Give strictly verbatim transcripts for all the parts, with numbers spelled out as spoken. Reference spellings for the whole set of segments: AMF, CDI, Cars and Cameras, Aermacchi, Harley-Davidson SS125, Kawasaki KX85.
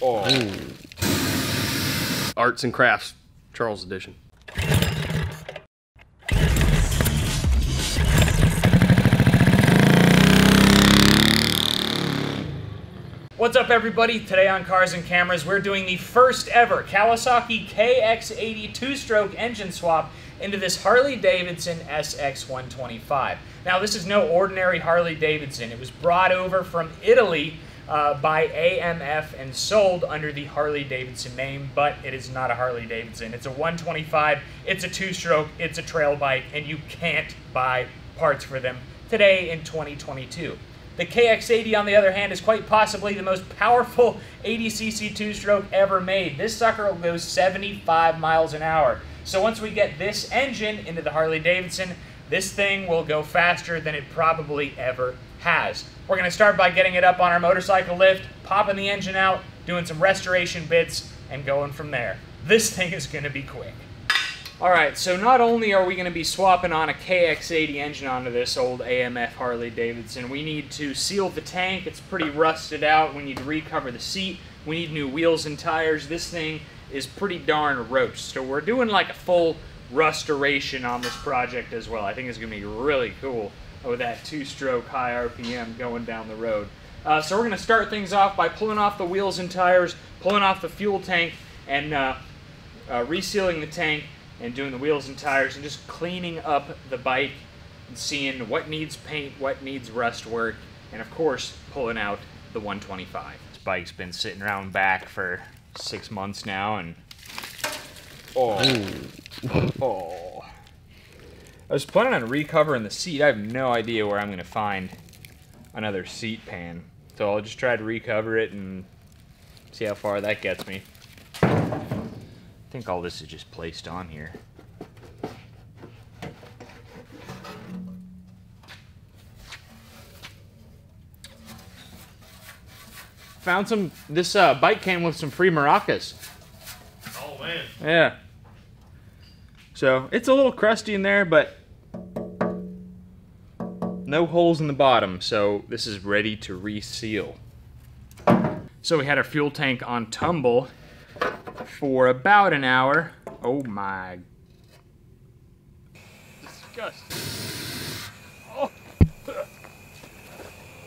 Oh. Ooh. Arts and Crafts, Charles edition. What's up, everybody? Today on Cars and Cameras, we're doing the first ever Kawasaki K X eighty two-stroke engine swap into this Harley-Davidson S X one twenty-five. Now, this is no ordinary Harley-Davidson. It was brought over from Italy uh, by A M F and sold under the Harley-Davidson name, but it is not a Harley-Davidson. It's a one twenty-five, it's a two-stroke, it's a trail bike, and you can't buy parts for them today in twenty twenty-two. The K X eighty, on the other hand, is quite possibly the most powerful eighty C C two-stroke ever made. This sucker goes seventy-five miles an hour. So once we get this engine into the Harley-Davidson, this thing will go faster than it probably ever has. We're going to start by getting it up on our motorcycle lift, popping the engine out, doing some restoration bits, and going from there. This thing is going to be quick. All right, so not only are we going to be swapping on a K X eighty engine onto this old A M F Harley-Davidson, we need to seal the tank. It's pretty rusted out. We need to recover the seat. We need new wheels and tires. This thing is pretty darn roached. So we're doing like a full restoration on this project as well. I think it's going to be really cool with that two-stroke high R P M going down the road. Uh, so we're going to start things off by pulling off the wheels and tires, pulling off the fuel tank, and uh, uh, resealing the tank, and doing the wheels and tires, and just cleaning up the bike and seeing what needs paint, what needs rust work, and of course, pulling out the one twenty-five. This bike's been sitting around back for six months now, and oh, oh. I was planning on recovering the seat. I have no idea where I'm gonna find another seat pan, so I'll just try to recover it and see how far that gets me. I think all this is just placed on here. Found some, this uh, bike came with some free maracas. Oh man. Yeah. So it's a little crusty in there, but no holes in the bottom, so this is ready to reseal. So we had our fuel tank on tumble for about an hour. Oh my. Disgusting. Oh.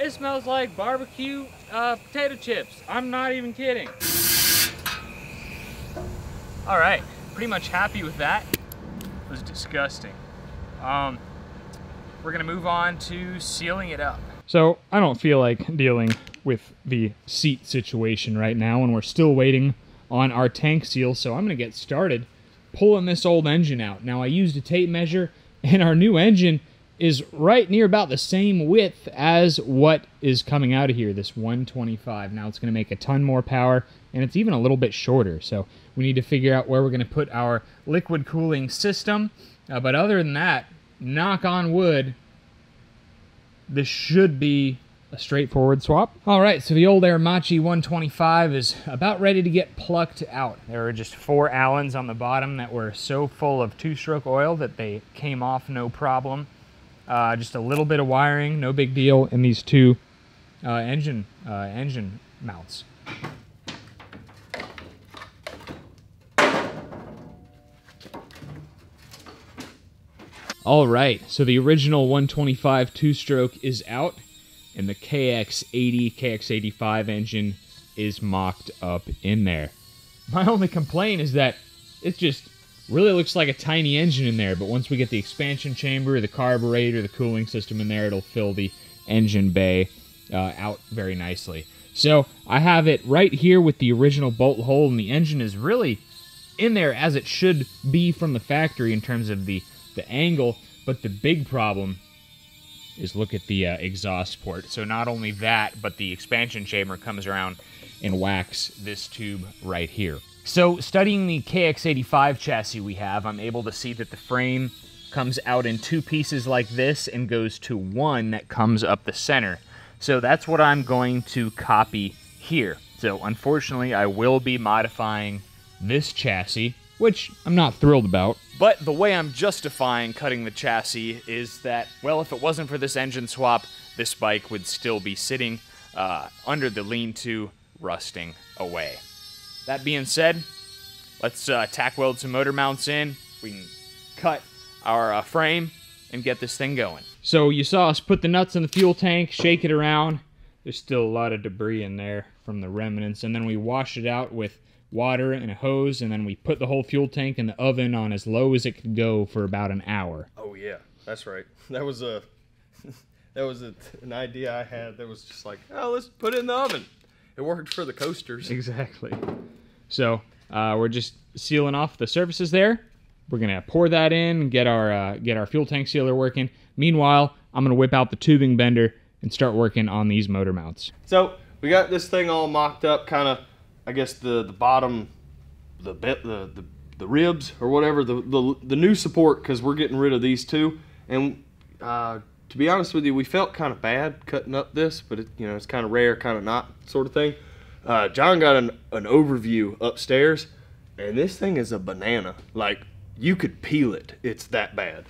It smells like barbecue uh, potato chips. I'm not even kidding. All right, pretty much happy with that. It was disgusting. Um, we're gonna move on to sealing it up. So I don't feel like dealing with the seat situation right now, and we're still waiting on our tank seal, so I'm gonna get started pulling this old engine out. Now, I used a tape measure, and our new engine is right near about the same width as what is coming out of here, this one twenty-five. Now, it's gonna make a ton more power, and it's even a little bit shorter, so we need to figure out where we're gonna put our liquid cooling system. Uh, but other than that, knock on wood, this should be a straightforward swap. All right, so the old Aermacchi one twenty-five is about ready to get plucked out. There were just four Allens on the bottom that were so full of two-stroke oil that they came off no problem. Uh, just a little bit of wiring, no big deal, in these two uh, engine uh, engine mounts. All right, so the original one twenty-five two-stroke is out, and the K X eighty, K X eighty-five engine is mocked up in there. My only complaint is that it just really looks like a tiny engine in there, but once we get the expansion chamber, the carburetor, the cooling system in there, it'll fill the engine bay uh, out very nicely. So I have it right here with the original bolt hole, and the engine is really in there as it should be from the factory in terms of the, the angle, but the big problem is look at the uh, exhaust port. So not only that, but the expansion chamber comes around and whacks this tube right here. So studying the K X eighty-five chassis we have, I'm able to see that the frame comes out in two pieces like this and goes to one that comes up the center. So that's what I'm going to copy here. So unfortunately, I will be modifying this chassis, which I'm not thrilled about. But the way I'm justifying cutting the chassis is that, well, if it wasn't for this engine swap, this bike would still be sitting uh, under the lean-to rusting away. That being said, let's uh, tack weld some motor mounts in. We can cut our uh, frame and get this thing going. So you saw us put the nuts in the fuel tank, shake it around. There's still a lot of debris in there from the remnants, and then we washed it out with water and a hose, and then we put the whole fuel tank in the oven on as low as it could go for about an hour. Oh yeah, that's right. That was a that was a, an idea I had that was just like, oh, let's put it in the oven. It worked for the coasters. Exactly. So uh, we're just sealing off the surfaces there. We're gonna pour that in, get our uh, get our fuel tank sealer working. Meanwhile, I'm gonna whip out the tubing bender and start working on these motor mounts. So we got this thing all mocked up, kind of. I guess the the bottom, the bit, the, the the ribs or whatever, the the, the new support, because we're getting rid of these two. And uh, to be honest with you, we felt kind of bad cutting up this, but it, you know, it's kind of rare, kind of not sort of thing. Uh, John got an an overview upstairs, and this thing is a banana. Like, you could peel it. It's that bad.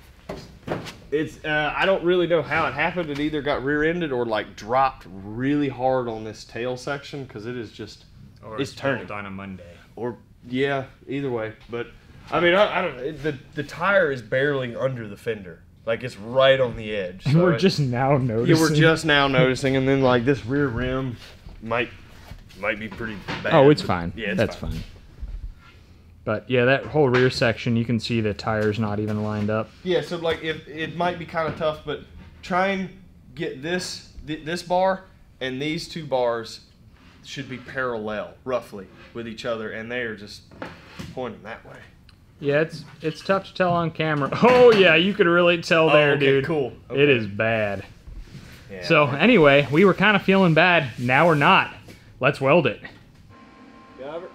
It's uh, I don't really know how it happened. It either got rear-ended or like dropped really hard on this tail section, because it is just. Or it's turned on a Monday. Or, yeah, either way. But, I mean, I, I don't the the tire is barely under the fender. Like, it's right on the edge. And so we're it, just now noticing. Yeah, we're just now noticing. And then, like, this rear rim might might be pretty bad. Oh, it's fine. Yeah, it's That's fine. fine. But, yeah, that whole rear section, you can see the tire's not even lined up. Yeah, so, like, it, it might be kind of tough, but try and get this th this bar and these two bars should be parallel roughly with each other, and they are just pointing that way. Yeah, it's it's tough to tell on camera. Oh yeah, you could really tell there. Oh, okay, dude, cool. Okay. It is bad. Yeah, so man. Anyway, we were kind of feeling bad. Now we're not. Let's weld it. Got it.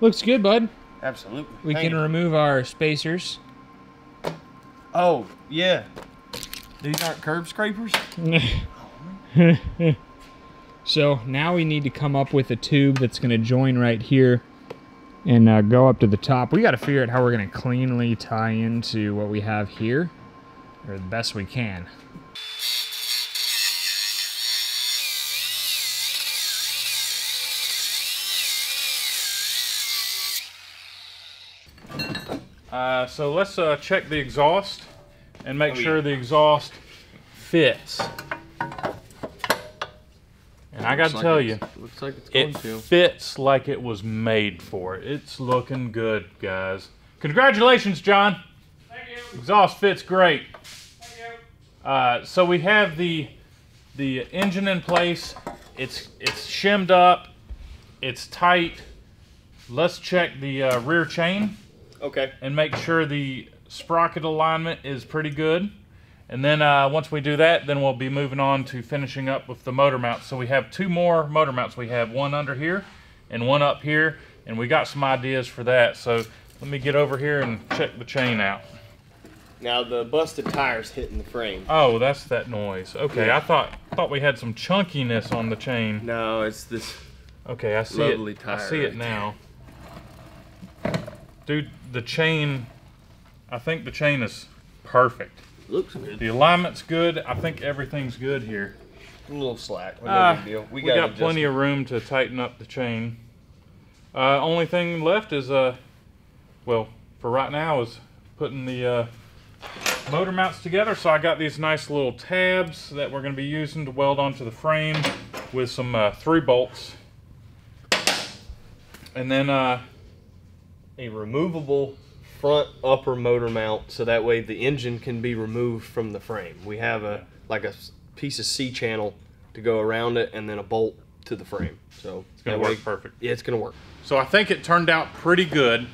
Looks good, bud. Absolutely. We Thank can you. remove our spacers. Oh, yeah. These aren't curb scrapers? So now we need to come up with a tube that's going to join right here and uh, go up to the top. We got to figure out how we're going to cleanly tie into what we have here, or the best we can. Uh, so let's uh, check the exhaust and make oh, sure yeah. the exhaust fits. And I gotta like tell you, looks like it's going it to. fits like it was made for. It's looking good, guys. Congratulations, John. Thank you. Exhaust fits great. Thank you. Uh, so we have the the engine in place. It's it's shimmed up. It's tight. Let's check the uh, rear chain. Okay. And make sure the sprocket alignment is pretty good. And then uh, once we do that, then we'll be moving on to finishing up with the motor mounts. So we have two more motor mounts. We have one under here and one up here. And we got some ideas for that. So let me get over here and check the chain out. Now the busted tire's hitting the frame. Oh, that's that noise. Okay, yeah. I thought thought we had some chunkiness on the chain. No, it's this. Okay, I see it. Tire I see right it now. Dude, the chain, I think the chain is perfect. Looks good. The alignment's good. I think everything's good here. A little slack. No uh, big deal. We, we got, got plenty of room to tighten up the chain. Uh, only thing left is, uh, well, for right now, is putting the uh, motor mounts together. So I got these nice little tabs that we're going to be using to weld onto the frame with some uh, three bolts. And then... Uh, a removable front upper motor mount, so that way the engine can be removed from the frame. We have a like a piece of C-channel to go around it, and then a bolt to the frame. So it's gonna work perfect. Yeah, it's gonna work. So I think it turned out pretty good.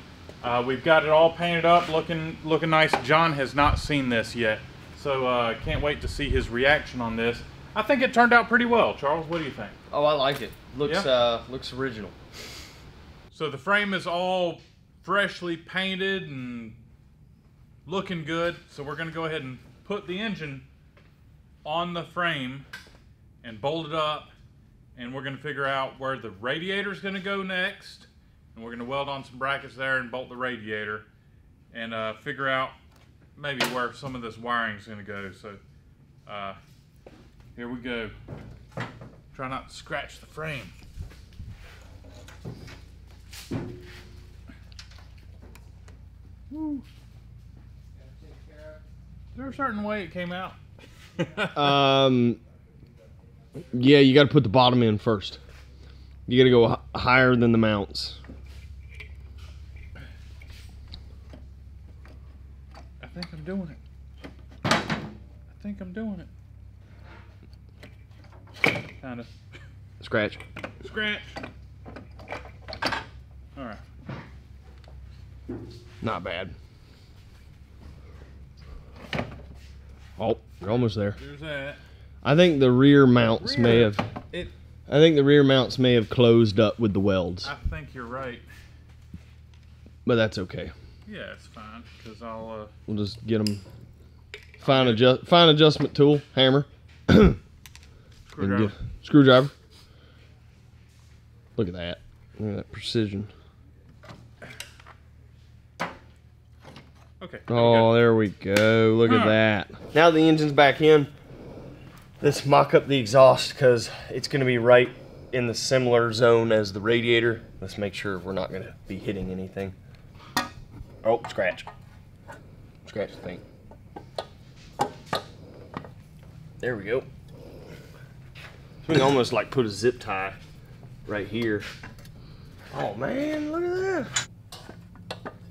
Uh, we've got it all painted up, looking looking nice. John has not seen this yet, so uh, can't wait to see his reaction on this. I think it turned out pretty well. Charles, what do you think? Oh, I like it. Looks yeah. uh, looks original. So the frame is all freshly painted and looking good. So we're gonna go ahead and put the engine on the frame and bolt it up and we're going to figure out where the radiator is going to go next, and we're going to weld on some brackets there and bolt the radiator, and uh, figure out maybe where some of this wiring is going to go. So uh, here we go. Try not to scratch the frame. Woo. Is there a certain way it came out? um, yeah, you got to put the bottom in first. You got to go h higher than the mounts. I think I'm doing it. I think I'm doing it. Kind of. Scratch. Scratch. All right. Not bad. Oh, you're almost there. There's that. I think the rear mounts rear, may have. It, I think the rear mounts may have closed up with the welds. I think you're right. But that's okay. Yeah, it's fine, because I'll. Uh, we'll just get them. Fine adjust. Fine adjustment tool. Hammer. Screwdriver. Screwdriver. Look at that. Look at that precision. Okay. There oh, we there we go. Look huh. at that. Now the engine's back in. Let's mock up the exhaust because it's going to be right in the similar zone as the radiator. Let's make sure we're not going to be hitting anything. Oh, scratch. Scratch the thing. There we go. So we can almost like put a zip tie right here. Oh man, look at that.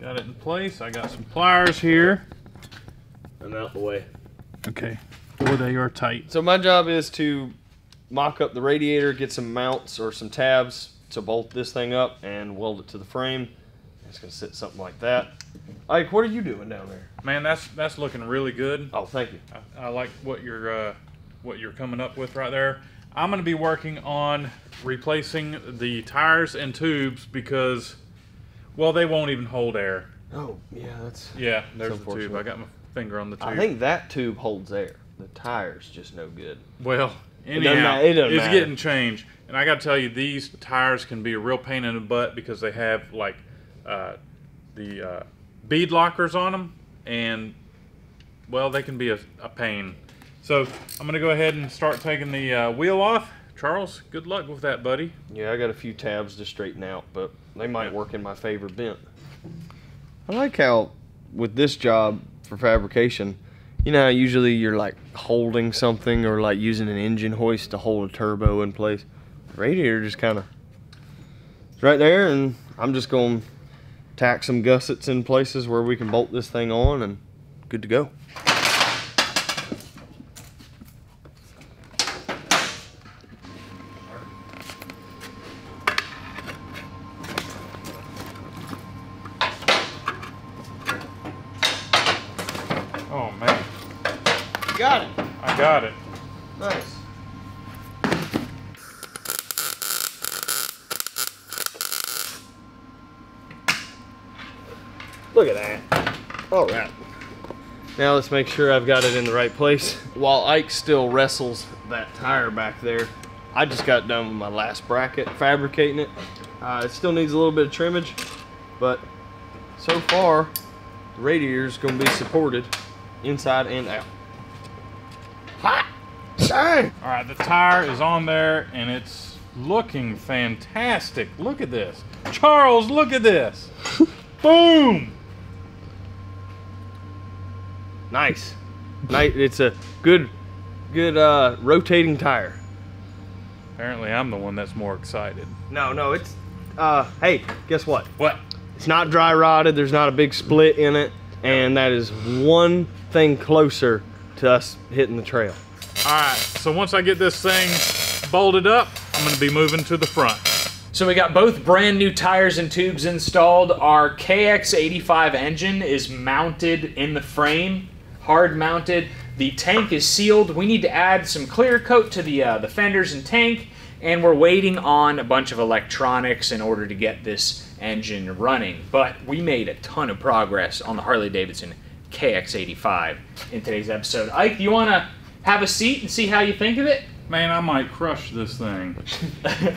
Got it in place. I got some pliers here. I'm out the way. Okay. Boy, they are tight. So my job is to mock up the radiator, get some mounts or some tabs to bolt this thing up and weld it to the frame. It's gonna sit something like that. Ike, what are you doing down there? Man, that's that's looking really good. Oh, thank you. I, I like what you're uh, what you're coming up with right there. I'm gonna be working on replacing the tires and tubes because. Well, they won't even hold air. Oh, yeah, that's... Yeah, there's the tube. I got my finger on the tube. I think that tube holds air. The tire's just no good. Well, anyhow, it doesn't, it doesn't it's getting changed. And I got to tell you, these tires can be a real pain in the butt because they have, like, uh, the uh, bead lockers on them. And, well, they can be a, a pain. So I'm going to go ahead and start taking the uh, wheel off. Charles, good luck with that, buddy. Yeah, I got a few tabs to straighten out, but they might work in my favor bent. I like how, with this job for fabrication, you know how usually you're like holding something or like using an engine hoist to hold a turbo in place. The radiator just kind of is right there, and I'm just going to tack some gussets in places where we can bolt this thing on, and good to go. Got it. Nice. Look at that. All right. Now let's make sure I've got it in the right place. While Ike still wrestles that tire back there, I just got done with my last bracket fabricating it. Uh, it still needs a little bit of trimmage, but so far the radiator is going to be supported inside and out. All right, the tire is on there, and it's looking fantastic. Look at this. Charles, look at this. Boom. Nice. nice. It's a good, good uh, rotating tire. Apparently, I'm the one that's more excited. No, no, it's, uh, hey, guess what? What? It's not dry rotted. There's not a big split in it, and that is one thing closer to us hitting the trail. All right, so once I get this thing bolted up, I'm gonna be moving to the front. So we got both brand new tires and tubes installed. Our K X eighty-five engine is mounted in the frame, hard mounted. The tank is sealed. We need to add some clear coat to the, uh, the fenders and tank, and we're waiting on a bunch of electronics in order to get this engine running. But we made a ton of progress on the Harley-Davidson K X eighty-five in today's episode. Ike, do you wanna have a seat and see how you think of it? Man, I might crush this thing.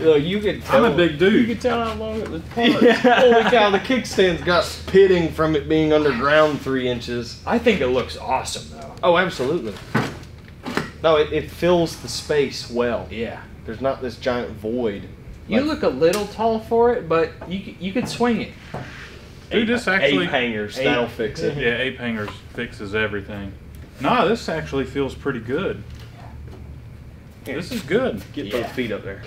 Look, you could tell. I'm a big dude. You could tell how long it was parked. Yeah. Holy cow, the kickstand's got pitting from it being underground three inches. I think it looks awesome, though. Oh, absolutely. No, it, it fills the space well. Yeah. There's not this giant void. You like, look a little tall for it, but you, you could swing it. Dude, this actually... Ape hangers, that'll fix it. Yeah, ape hangers fixes everything. No, this actually feels pretty good. This is good. Get yeah. those feet up there.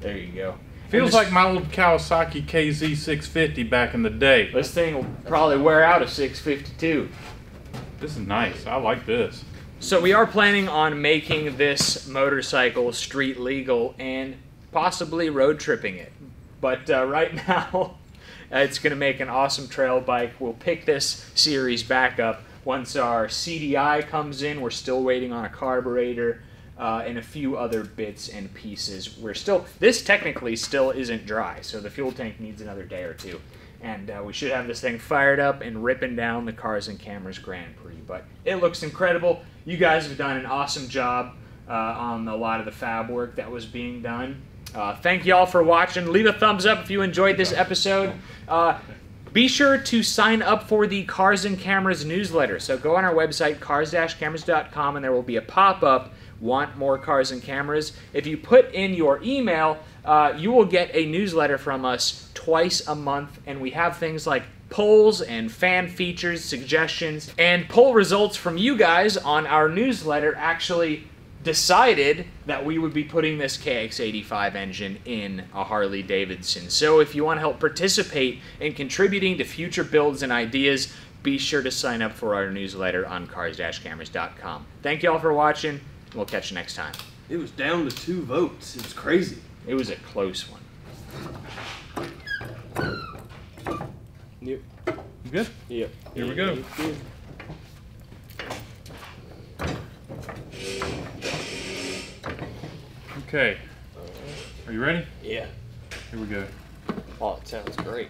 There you go. Feels this, like my old Kawasaki K Z six fifty back in the day. This thing will probably wear out a six fifty-two. This is nice. I like this. So we are planning on making this motorcycle street legal and possibly road tripping it. But uh, right now, it's going to make an awesome trail bike. We'll pick this series back up once our C D I comes in. We're still waiting on a carburetor. Uh, and a few other bits and pieces. We're still, this technically still isn't dry, so the fuel tank needs another day or two. And uh, we should have this thing fired up and ripping down the Cars and Cameras Grand Prix. But it looks incredible. You guys have done an awesome job uh, on a lot of the fab work that was being done. Uh, thank y'all for watching. Leave a thumbs up if you enjoyed this episode. Uh, Be sure to sign up for the Cars and Cameras newsletter. So go on our website, cars dash cameras dot com, and there will be a pop-up, want more Cars and Cameras. If you put in your email, uh, you will get a newsletter from us twice a month, and we have things like polls and fan features, suggestions, and poll results from you guys on our newsletter actually decided that we would be putting this K X eighty-five engine in a Harley-Davidson. So if you want to help participate in contributing to future builds and ideas, be sure to sign up for our newsletter on cars dash cameras dot com. Thank you all for watching. We'll catch you next time. It was down to two votes. It's crazy. It was a close one. Yep. You good? Yep. Here we go. Okay. Are you ready? Yeah. Here we go. Oh, it sounds great.